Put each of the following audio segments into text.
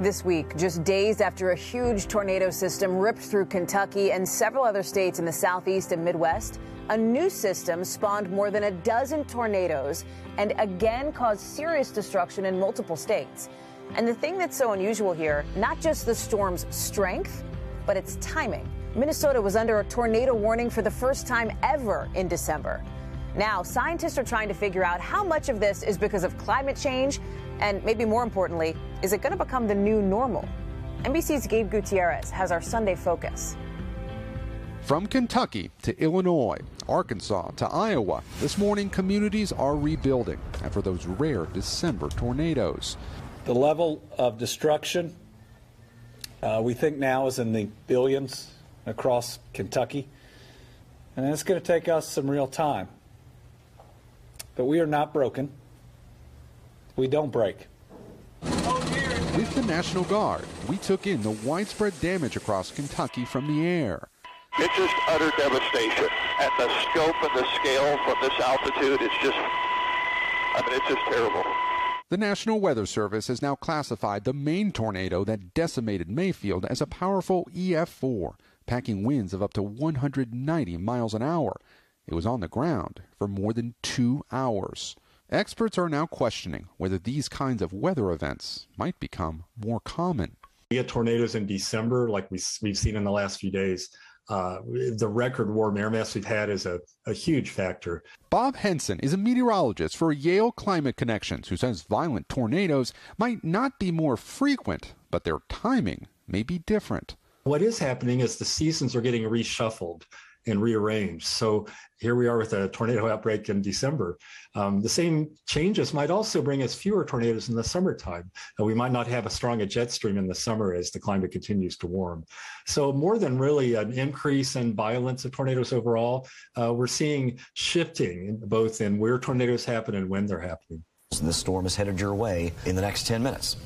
this week, just days after a huge tornado system ripped through Kentucky and several other states in the Southeast and Midwest, a new system spawned more than a dozen tornadoes and again caused serious destruction in multiple states. And the thing that's so unusual here, not just the storm's strength, but its timing. Minnesota was under a tornado warning for the first time ever in December. Now, scientists are trying to figure out how much of this is because of climate change, and maybe more importantly, is it going to become the new normal? NBC's Gabe Gutierrez has our Sunday focus. From Kentucky to Illinois, Arkansas to Iowa, this morning communities are rebuilding after those rare December tornadoes. The level of destruction we think now is in the billions across Kentucky, and it's going to take us some real time. But we are not broken. We don't break. With the National Guard, we took in the widespread damage across Kentucky from the air. It's just utter devastation. At the scope and the scale from this altitude, it's just terrible. The National Weather Service has now classified the main tornado that decimated Mayfield as a powerful EF4, packing winds of up to 190 miles an hour. It was on the ground for more than 2 hours. Experts are now questioning whether these kinds of weather events might become more common. We had tornadoes in December, like we've seen in the last few days. The record warm air mass we've had is a huge factor. Bob Henson is a meteorologist for Yale Climate Connections who says violent tornadoes might not be more frequent, but their timing may be different. What is happening is the seasons are getting reshuffled and rearranged. So here we are with a tornado outbreak in December. The same changes might also bring us fewer tornadoes in the summertime. We might not have as strong a jet stream in the summer as the climate continues to warm. So more than really an increase in violence of tornadoes overall, we're seeing shifting both in where tornadoes happen and when they're happening. So this storm is headed your way in the next 10 minutes.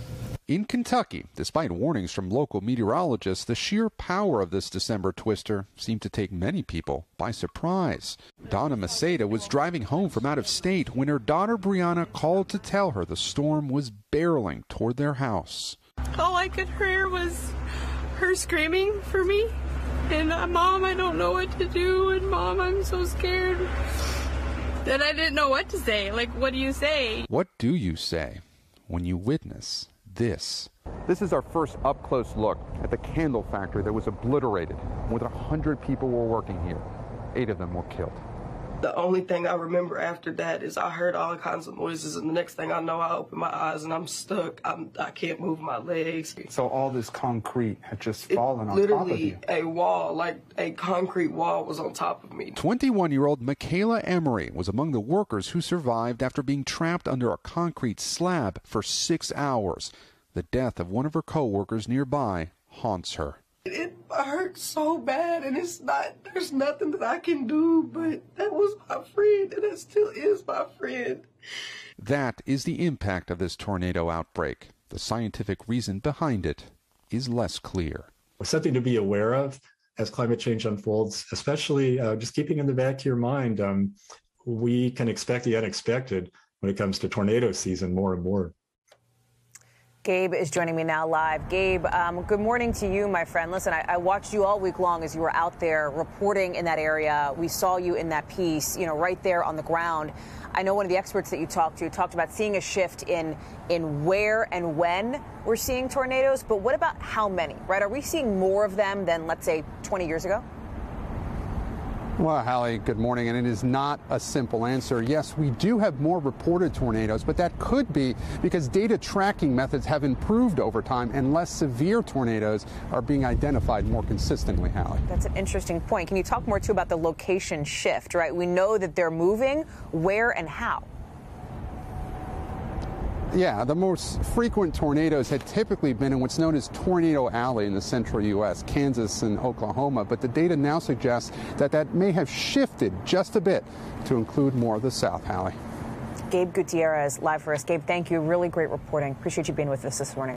In Kentucky, despite warnings from local meteorologists, the sheer power of this December twister seemed to take many people by surprise. Donna Maceda was driving home from out of state when her daughter Brianna called to tell her the storm was barreling toward their house. All I could hear was her screaming for me, and Mom, I don't know what to do, and Mom, I'm so scared. Then I didn't know what to say. Like, what do you say? What do you say when you witness this is our first up-close look at the candle factory that was obliterated. More than 100 people were working here. 8 of them were killed. The only thing I remember after that is I heard all kinds of noises, and the next thing I know, I open my eyes and I'm stuck. I can't move my legs. So all this concrete had just fallen on top of you. Literally a wall, like a concrete wall, was on top of me. 21-year-old Michaela Emery was among the workers who survived after being trapped under a concrete slab for 6 hours. The death of one of her co-workers nearby haunts her. It hurts so bad, and there's nothing that I can do, but that was my friend, and that still is my friend. That is the impact of this tornado outbreak. The scientific reason behind it is less clear. It's something to be aware of as climate change unfolds, especially just keeping in the back of your mind, we can expect the unexpected when it comes to tornado season more and more. Gabe is joining me now live. Gabe, good morning to you, my friend. Listen, I watched you all week long as you were out there reporting in that area. We saw you in that piece, you know, right there on the ground. I know one of the experts that you talked to talked about seeing a shift in where and when we're seeing tornadoes, but what about how many, right? Are we seeing more of them than, let's say, 20 years ago? Well, Hallie, good morning, and it is not a simple answer. Yes, we do have more reported tornadoes, but that could be because data tracking methods have improved over time and less severe tornadoes are being identified more consistently, Hallie. That's an interesting point. Can you talk more, too, about the location shift, right? We know that they're moving. Where and how? Yeah, the most frequent tornadoes had typically been in what's known as Tornado Alley in the central U.S., Kansas and Oklahoma, but the data now suggests that that may have shifted just a bit to include more of the South, Hallie. Gabe Gutierrez, live for us. Gabe, thank you. Really great reporting. Appreciate you being with us this morning.